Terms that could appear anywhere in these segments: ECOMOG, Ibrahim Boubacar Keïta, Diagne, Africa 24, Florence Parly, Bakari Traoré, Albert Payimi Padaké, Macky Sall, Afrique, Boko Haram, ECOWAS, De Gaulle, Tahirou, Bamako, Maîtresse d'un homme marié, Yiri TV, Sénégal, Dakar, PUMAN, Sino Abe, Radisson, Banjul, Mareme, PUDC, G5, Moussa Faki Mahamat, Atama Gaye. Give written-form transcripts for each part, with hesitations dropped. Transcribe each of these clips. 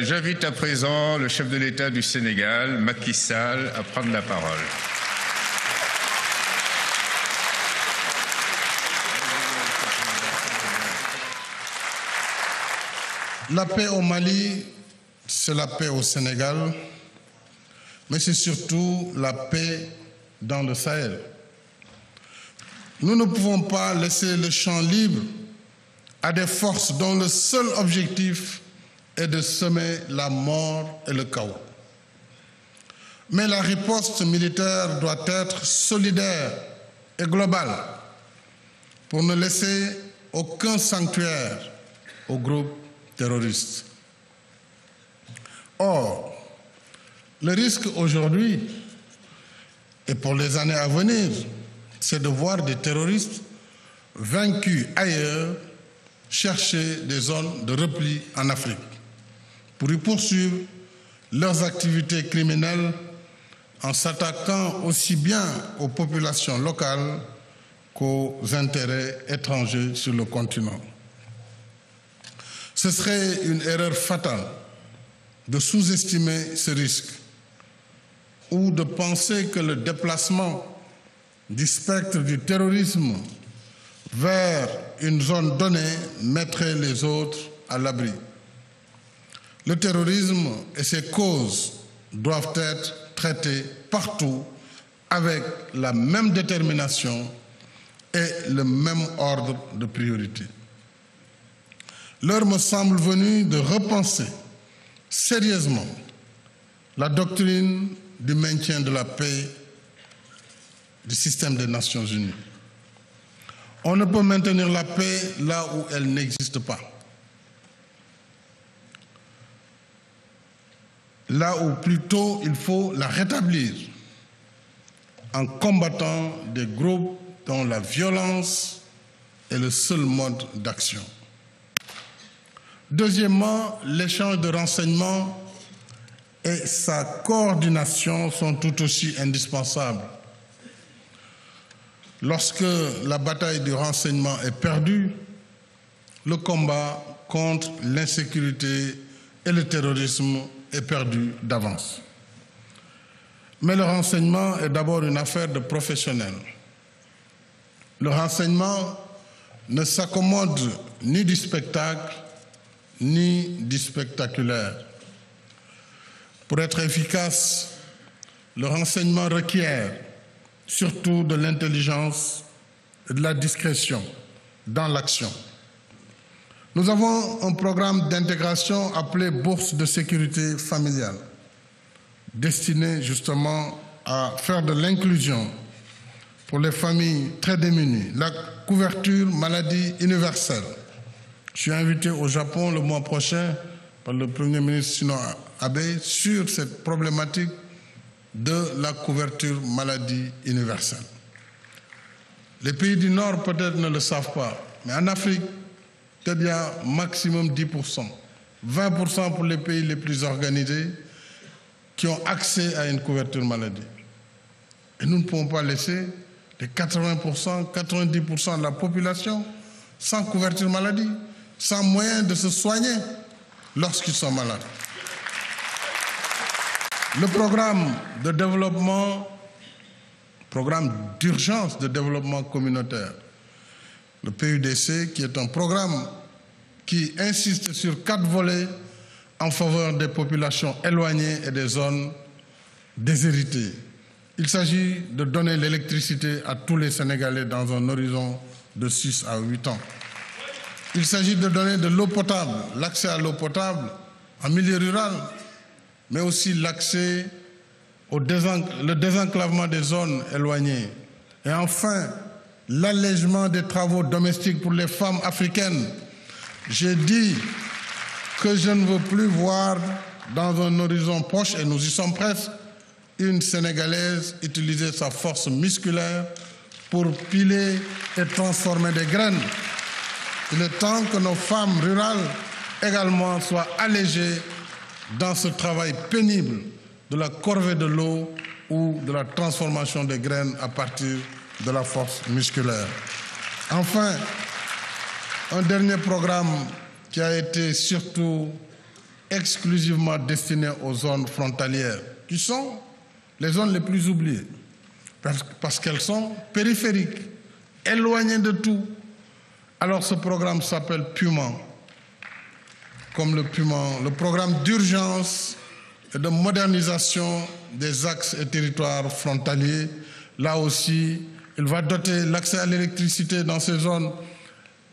J'invite à présent le chef de l'État du Sénégal, Macky Sall, à prendre la parole. La paix au Mali, c'est la paix au Sénégal, mais c'est surtout la paix dans le Sahel. Nous ne pouvons pas laisser le champ libre à des forces dont le seul objectif et de semer la mort et le chaos. Mais la riposte militaire doit être solidaire et globale pour ne laisser aucun sanctuaire aux groupes terroristes. Or, le risque aujourd'hui et pour les années à venir, c'est de voir des terroristes vaincus ailleurs chercher des zones de repli en Afrique, pour y poursuivre leurs activités criminelles en s'attaquant aussi bien aux populations locales qu'aux intérêts étrangers sur le continent. Ce serait une erreur fatale de sous-estimer ce risque ou de penser que le déplacement du spectre du terrorisme vers une zone donnée mettrait les autres à l'abri. Le terrorisme et ses causes doivent être traitées partout avec la même détermination et le même ordre de priorité. L'heure me semble venue de repenser sérieusement la doctrine du maintien de la paix du système des Nations Unies. On ne peut maintenir la paix là où elle n'existe pas. Là où plutôt il faut la rétablir en combattant des groupes dont la violence est le seul mode d'action. Deuxièmement, l'échange de renseignements et sa coordination sont tout aussi indispensables. Lorsque la bataille du renseignement est perdue, le combat contre l'insécurité et le terrorisme est perdu d'avance. Mais le renseignement est d'abord une affaire de professionnels. Le renseignement ne s'accommode ni du spectacle, ni du spectaculaire. Pour être efficace, le renseignement requiert surtout de l'intelligence et de la discrétion dans l'action. Nous avons un programme d'intégration appelé Bourse de sécurité familiale, destiné justement à faire de l'inclusion pour les familles très démunies, la couverture maladie universelle. Je suis invité au Japon le mois prochain par le Premier ministre Sino Abe sur cette problématique de la couverture maladie universelle. Les pays du Nord peut-être ne le savent pas, mais en Afrique, c'est bien maximum 10%, 20% pour les pays les plus organisés qui ont accès à une couverture maladie. Et nous ne pouvons pas laisser les 80%, 90% de la population sans couverture maladie, sans moyen de se soigner lorsqu'ils sont malades. Le programme de développement, programme d'urgence de développement communautaire, le PUDC, qui est un programme qui insiste sur 4 volets en faveur des populations éloignées et des zones déshéritées. Il s'agit de donner l'électricité à tous les Sénégalais dans un horizon de 6 à 8 ans. Il s'agit de donner de l'eau potable, l'accès à l'eau potable en milieu rural, mais aussi l'accès au désenclavement des zones éloignées. Et enfin, l'allègement des travaux domestiques pour les femmes africaines. J'ai dit que je ne veux plus voir dans un horizon proche, et nous y sommes presque, une Sénégalaise utiliser sa force musculaire pour piler et transformer des graines. Il est temps que nos femmes rurales également soient allégées dans ce travail pénible de la corvée de l'eau ou de la transformation des graines à partir de la force musculaire. Enfin, un dernier programme qui a été surtout exclusivement destinées aux zones frontalières, qui sont les zones les plus oubliées, parce qu'elles sont périphériques, éloignées de tout. Alors ce programme s'appelle PUMAN, comme le PUMAN, le programme d'urgence et de modernisation des axes et territoires frontaliers. Là aussi, il va doter l'accès à l'électricité dans ces zones,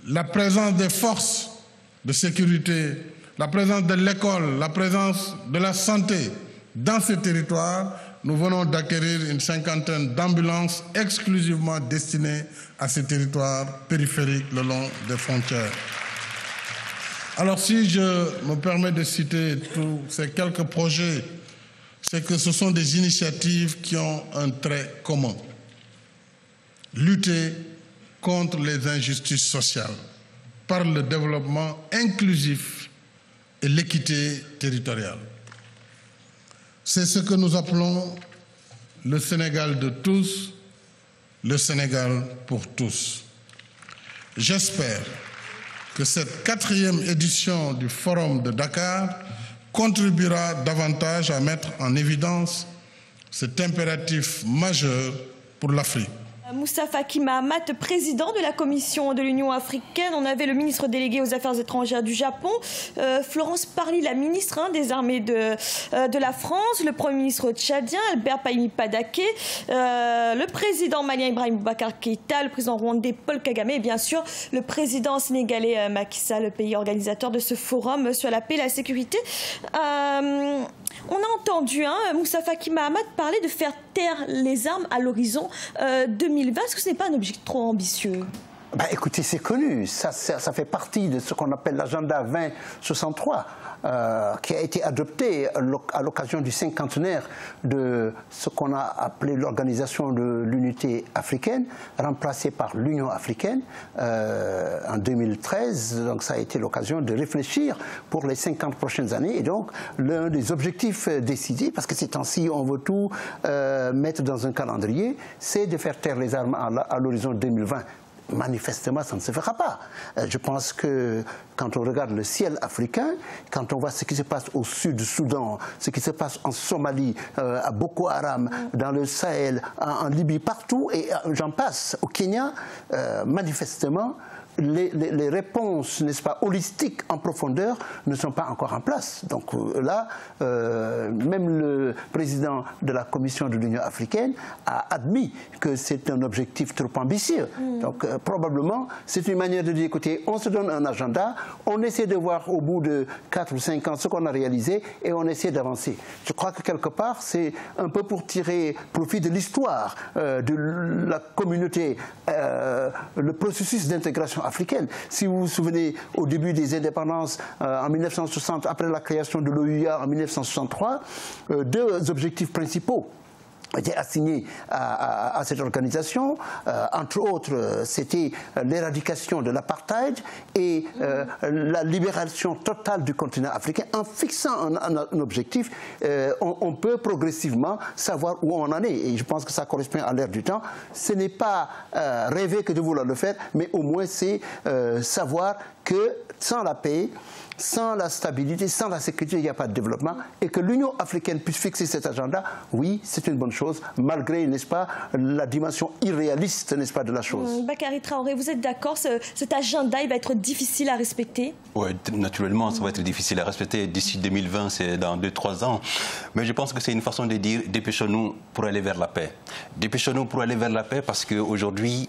la présence des forces de sécurité, la présence de l'école, la présence de la santé dans ces territoires. Nous venons d'acquérir une cinquantaine d'ambulances exclusivement destinées à ces territoires périphériques le long des frontières. Alors si je me permets de citer tous ces quelques projets, c'est que ce sont des initiatives qui ont un trait commun. Lutter contre les injustices sociales par le développement inclusif et l'équité territoriale. C'est ce que nous appelons le Sénégal de tous, le Sénégal pour tous. J'espère que cette 4e édition du Forum de Dakar contribuera davantage à mettre en évidence cet impératif majeur pour l'Afrique. Moussa Faki Mahamat, président de la Commission de l'Union africaine. On avait le ministre délégué aux Affaires étrangères du Japon, Florence Parly, la ministre des armées de la France, le Premier ministre tchadien, Albert Payimi Padaké, le président malien Ibrahim Boubacar Keïta, le président rwandais Paul Kagame et bien sûr le président sénégalais Macky Sall, le pays organisateur de ce forum sur la paix et la sécurité. On a entendu Moussa Faki Mahamat parler de faire taire les armes à l'horizon 2020. Est-ce que ce n'est pas un objectif trop ambitieux? Bah, écoutez, c'est connu. Ça fait partie de ce qu'on appelle l'agenda 2063, qui a été adopté à l'occasion du 50e de ce qu'on a appelé l'Organisation de l'Unité africaine, remplacée par l'Union africaine en 2013. Donc ça a été l'occasion de réfléchir pour les 50 prochaines années. Et donc l'un des objectifs décidés, parce que ces temps-ci on veut tout mettre dans un calendrier, c'est de faire taire les armes à l'horizon 2020. Manifestement, ça ne se fera pas. Je pense que quand on regarde le ciel africain, quand on voit ce qui se passe au Sud-Soudan, ce qui se passe en Somalie, à Boko Haram, dans le Sahel, en Libye, partout, et j'en passe, au Kenya, manifestement, les réponses, n'est-ce pas, holistiques en profondeur ne sont pas encore en place. Donc là, même le président de la Commission de l'Union africaine a admis que c'est un objectif trop ambitieux. Donc probablement, c'est une manière de dire, écoutez, on se donne un agenda, on essaie de voir au bout de 4 ou 5 ans ce qu'on a réalisé et on essaie d'avancer. Je crois que quelque part, c'est un peu pour tirer profit de l'histoire de la communauté, le processus d'intégration africaine. Si vous vous souvenez, au début des indépendances, en 1960, après la création de l'OUA en 1963, deux objectifs principaux étaient assignés à cette organisation. Entre autres, c'était l'éradication de l'apartheid et la libération totale du continent africain. En fixant un objectif, on peut progressivement savoir où on en est. Et je pense que ça correspond à l'ère du temps. Ce n'est pas rêver que de vouloir le faire, mais au moins c'est savoir que sans la paix, sans la stabilité, sans la sécurité, il n'y a pas de développement. Et que l'Union africaine puisse fixer cet agenda, oui, c'est une bonne chose, malgré, n'est-ce pas, la dimension irréaliste, n'est-ce pas, de la chose. Bakari Traoré, vous êtes d'accord, cet agenda, il va être difficile à respecter? Oui, naturellement, ça va être difficile à respecter. D'ici 2020, c'est dans 2-3 ans. Mais je pense que c'est une façon de dire, dépêchons-nous pour aller vers la paix. Dépêchons-nous pour aller vers la paix parce qu'aujourd'hui,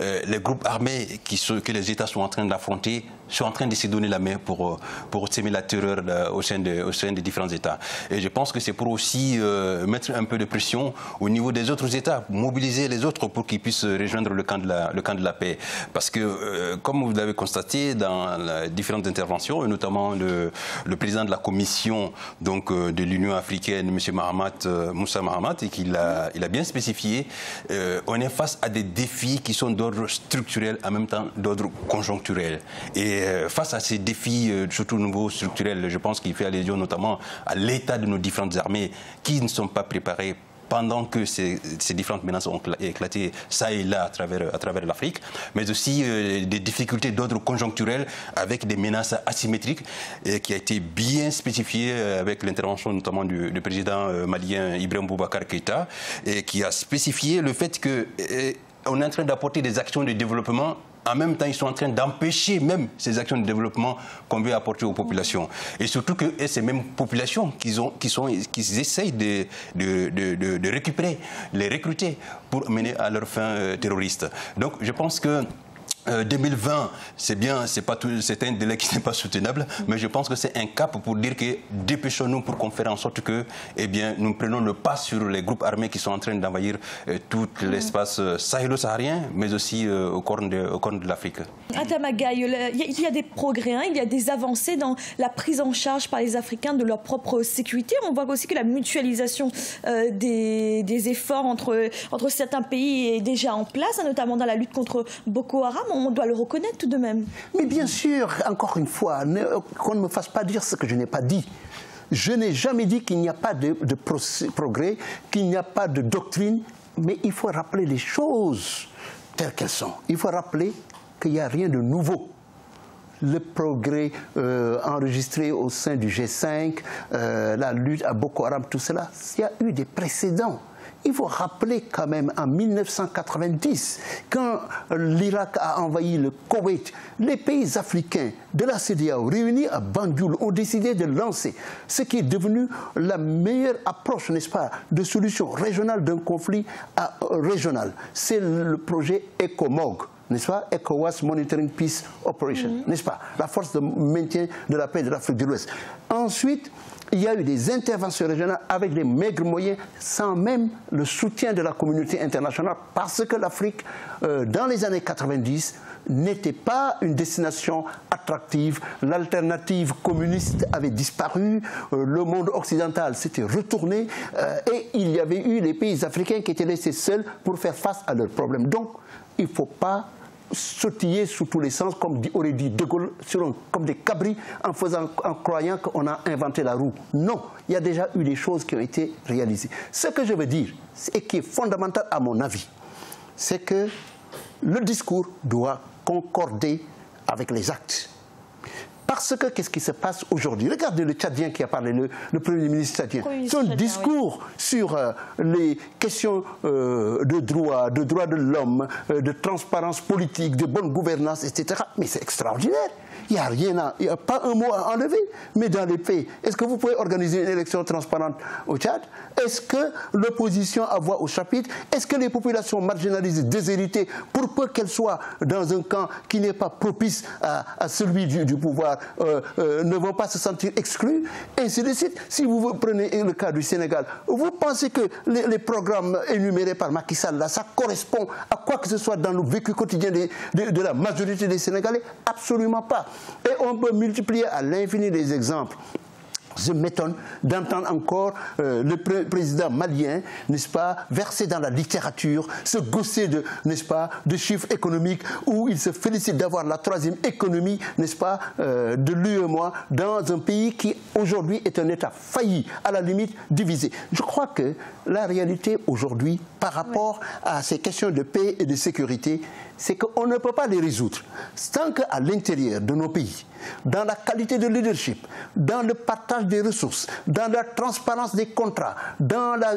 les groupes armés que les États sont en train d'affronter sont en train de se donner la main pour semer la terreur au sein des différents États. Et je pense que c'est pour aussi mettre un peu de pression au niveau des autres États, mobiliser les autres pour qu'ils puissent rejoindre le camp de la paix. Parce que, comme vous l'avez constaté dans les différentes interventions, et notamment le président de la Commission donc, de l'Union africaine, M. Moussa Mahamat, et qu'il a bien spécifié, on est face à des défis qui sont d'ordre structurel, en même temps d'ordre conjoncturel. Et face à ces défis, surtout au niveau structurel, je pense qu'il fait allusion notamment à l'état de nos différentes armées qui ne sont pas préparées pendant que ces différentes menaces ont éclaté ça et là à travers l'Afrique, mais aussi des difficultés d'ordre conjoncturel avec des menaces asymétriques qui a été bien spécifiée avec l'intervention notamment du président malien Ibrahim Boubacar Keïta, et qui a spécifié le fait qu'on est en train d'apporter des actions de développement. En même temps, ils sont en train d'empêcher même ces actions de développement qu'on veut apporter aux populations. Et surtout que ces mêmes populations qui essayent de récupérer, les recruter pour mener à leur fin terroriste. Donc je pense que 2020, c'est bien, c'est un délai qui n'est pas soutenable, mais je pense que c'est un cap pour dire que dépêchons-nous pour qu'on fasse en sorte que nous prenions le pas sur les groupes armés qui sont en train d'envahir tout l'espace sahélo-saharien, mais aussi au corne de l'Afrique. Atama Gaye, il y a des progrès, hein, il y a des avancées dans la prise en charge par les Africains de leur propre sécurité. On voit aussi que la mutualisation des efforts entre certains pays est déjà en place, hein, notamment dans la lutte contre Boko Haram. On doit le reconnaître tout de même. Mais bien sûr, encore une fois, qu'on ne me fasse pas dire ce que je n'ai pas dit. Je n'ai jamais dit qu'il n'y a pas de progrès, qu'il n'y a pas de doctrine, mais il faut rappeler les choses telles qu'elles sont. Il faut rappeler qu'il n'y a rien de nouveau. Le progrès enregistré au sein du G5, la lutte à Boko Haram, tout cela, il y a eu des précédents. Il faut rappeler quand même en 1990, quand l'Irak a envahi le Koweït, les pays africains de la CEDEAO réunis à Banjul ont décidé de lancer ce qui est devenu la meilleure approche, n'est-ce pas, de solution régionale d'un conflit régional. C'est le projet ECOMOG. N'est-ce pas, ECOWAS Monitoring Peace Operation, n'est-ce pas, la force de maintien de la paix de l'Afrique de l'Ouest. Ensuite, il y a eu des interventions régionales avec des maigres moyens, sans même le soutien de la communauté internationale, parce que l'Afrique, dans les années 90, n'était pas une destination attractive. L'alternative communiste avait disparu, le monde occidental s'était retourné, et il y avait eu les pays africains qui étaient laissés seuls pour faire face à leurs problèmes. Donc, il ne faut pas sautiller sous tous les sens, comme aurait dit De Gaulle, comme des cabris, en croyant qu'on a inventé la roue. Non, il y a déjà eu des choses qui ont été réalisées. Ce que je veux dire, et qui est fondamental à mon avis, c'est que le discours doit concorder avec les actes. Parce que qu'est-ce qui se passe aujourd'hui? Regardez le Tchadien qui a parlé, le Premier ministre tchadien. Son discours sur les questions de droits de l'homme, de transparence politique, de bonne gouvernance, etc. Mais c'est extraordinaire. Il n'y a rien à... Il n'y a pas un mot à enlever. Mais dans les pays, est-ce que vous pouvez organiser une élection transparente au Tchad? Est-ce que l'opposition a voix au chapitre? Est-ce que les populations marginalisées, déshéritées, pour peu qu'elles soient dans un camp qui n'est pas propice à celui du pouvoir, ne vont pas se sentir exclues? Et ainsi de suite. Si vous prenez le cas du Sénégal, vous pensez que les programmes énumérés par Macky Sall, là, ça correspond à quoi que ce soit dans le vécu quotidien de la majorité des Sénégalais? Absolument pas. Et on peut multiplier à l'infini les exemples. Je m'étonne d'entendre encore le président malien, n'est-ce pas, versé dans la littérature, se gausser de, n'est-ce pas, de chiffres économiques où il se félicite d'avoir la troisième économie, n'est-ce pas, de l'UEMOA dans un pays qui aujourd'hui est un État failli, à la limite divisé. Je crois que la réalité aujourd'hui, par rapport à ces questions de paix et de sécurité, c'est qu'on ne peut pas les résoudre tant qu'à l'intérieur de nos pays, dans la qualité de leadership, dans le partage des ressources, dans la transparence des contrats, dans la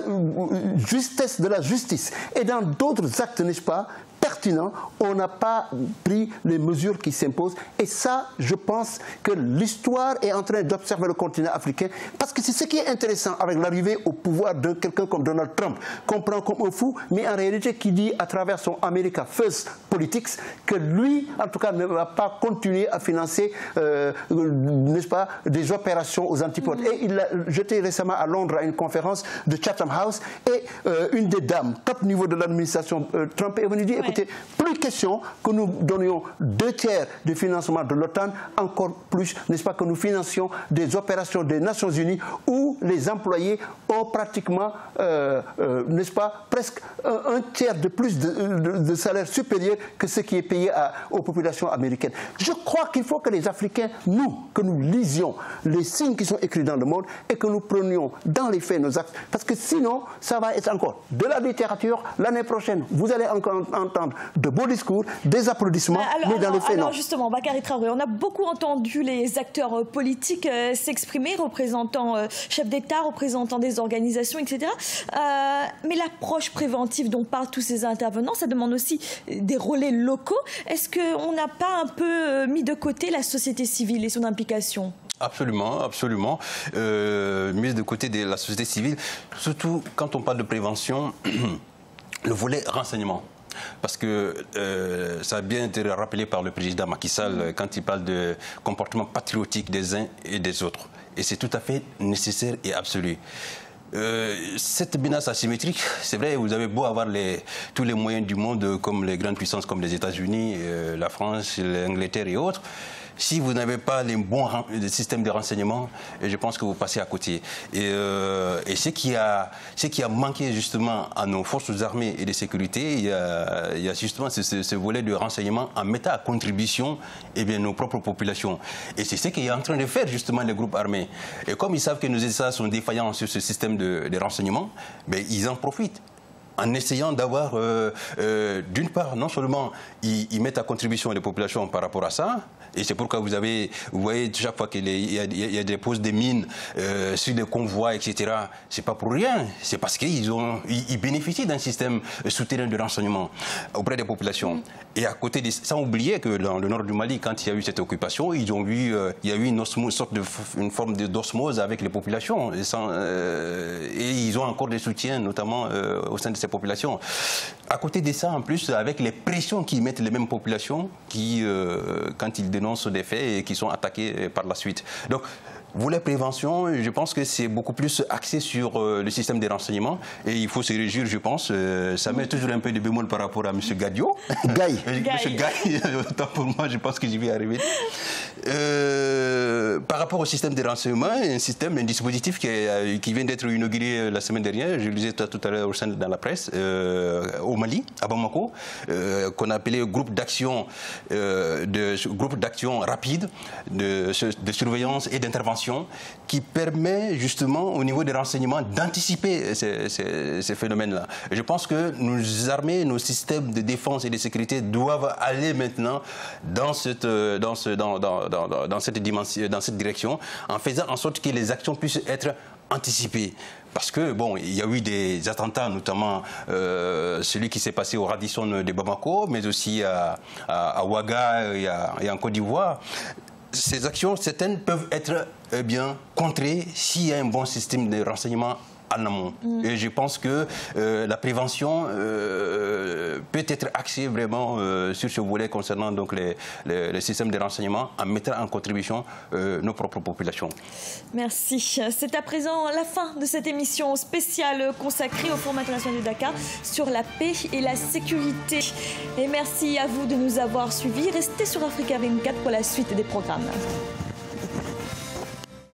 justesse de la justice et dans d'autres actes, n'est-ce pas, pertinents, on n'a pas pris les mesures qui s'imposent. Et ça, je pense que l'histoire est en train d'observer le continent africain, parce que c'est ce qui est intéressant avec l'arrivée au pouvoir de quelqu'un comme Donald Trump, qu'on prend comme un fou, mais en réalité qui dit à travers son America First Politics que lui, en tout cas, ne va pas continuer à financer, n'est-ce pas, des opérations aux antipodes. Et il l'a jeté récemment à Londres à une conférence de Chatham House, et une des dames, top niveau de l'administration Trump, est venue dire, écoutez, plus question que nous donnions 2/3 du financement de l'OTAN, encore plus, n'est-ce pas, que nous financions des opérations des Nations Unies ou les employés ont pratiquement, n'est-ce pas, presque un tiers de plus de salaire supérieur que ce qui est payé aux populations américaines. Je crois qu'il faut que les Africains, nous, que nous lisions les signes qui sont écrits dans le monde et que nous prenions dans les faits nos actes. Parce que sinon, ça va être encore de la littérature. L'année prochaine, vous allez encore entendre de beaux discours, des applaudissements, mais dans les faits, non. Alors justement, Bakari Traoré, on a beaucoup entendu les acteurs politiques s'exprimer, représentants, chefs d'État, représentants des organisations, etc. Mais l'approche préventive dont parlent tous ces intervenants, ça demande aussi des relais locaux. Est-ce qu'on n'a pas un peu mis de côté la société civile et son implication ? Absolument, absolument. Mise de côté de la société civile, surtout quand on parle de prévention, le volet renseignement. Parce que ça a bien été rappelé par le président Macky Sall quand il parle de comportement patriotique des uns et des autres. Et c'est tout à fait nécessaire et absolu. Cette menace asymétrique, c'est vrai, vous avez beau avoir tous les moyens du monde, comme les grandes puissances comme les États-Unis, la France, l'Angleterre et autres, si vous n'avez pas les bons systèmes de renseignement, je pense que vous passez à côté. Et ce qui a manqué justement à nos forces armées et de sécurité, il y a justement ce volet de renseignement en mettant à contribution nos propres populations. Et c'est ce qu'est en train de faire justement les groupes armés. Et comme ils savent que nos États sont défaillants sur ce système de renseignement, ben, ils en profitent. En essayant d'avoir, d'une part, non seulement ils mettent à contribution les populations par rapport à ça, et c'est pourquoi vous voyez chaque fois qu'il y a des poses de mines sur des convois, etc., c'est pas pour rien, c'est parce qu'ils bénéficient d'un système souterrain de renseignement auprès des populations. Et à côté, sans oublier que dans le nord du Mali, quand il y a eu cette occupation, il y a eu une osmose, une forme d'osmose avec les populations, et ils ont encore des soutiens, notamment au sein de ces populations. À côté de ça, en plus, avec les pressions qu'ils mettent les mêmes populations qui, quand ils dénoncent des faits et qui sont attaqués par la suite. Donc, volet prévention, je pense que c'est beaucoup plus axé sur le système des renseignements et il faut se réjouir, je pense. Ça met toujours un peu de bémol par rapport à M. Gadio. Gaille. M. Gaille, autant pour moi, je pense que j'y vais arriver. Par rapport au système des renseignements, un dispositif qui vient d'être inauguré la semaine dernière, je le disais tout à l'heure dans la presse, au Mali, à Bamako, qu'on appelait groupe d'action rapide de surveillance et d'intervention, qui permet justement au niveau des renseignements d'anticiper ces phénomènes-là. Je pense que nos armées, nos systèmes de défense et de sécurité doivent aller maintenant dans cette direction, en faisant en sorte que les actions puissent être anticipées. Parce que, bon, il y a eu des attentats, notamment celui qui s'est passé au Radisson de Bamako, mais aussi à Ouaga et en Côte d'Ivoire. Ces actions, certaines peuvent être contrées s'il y a un bon système de renseignement en amont. Et je pense que la prévention peut être axée vraiment sur ce volet concernant donc les systèmes de renseignement en mettant en contribution nos propres populations. Merci. C'est à présent la fin de cette émission spéciale consacrée au Forum international de Dakar sur la paix et la sécurité. Et merci à vous de nous avoir suivis. Restez sur Africa 24 pour la suite des programmes.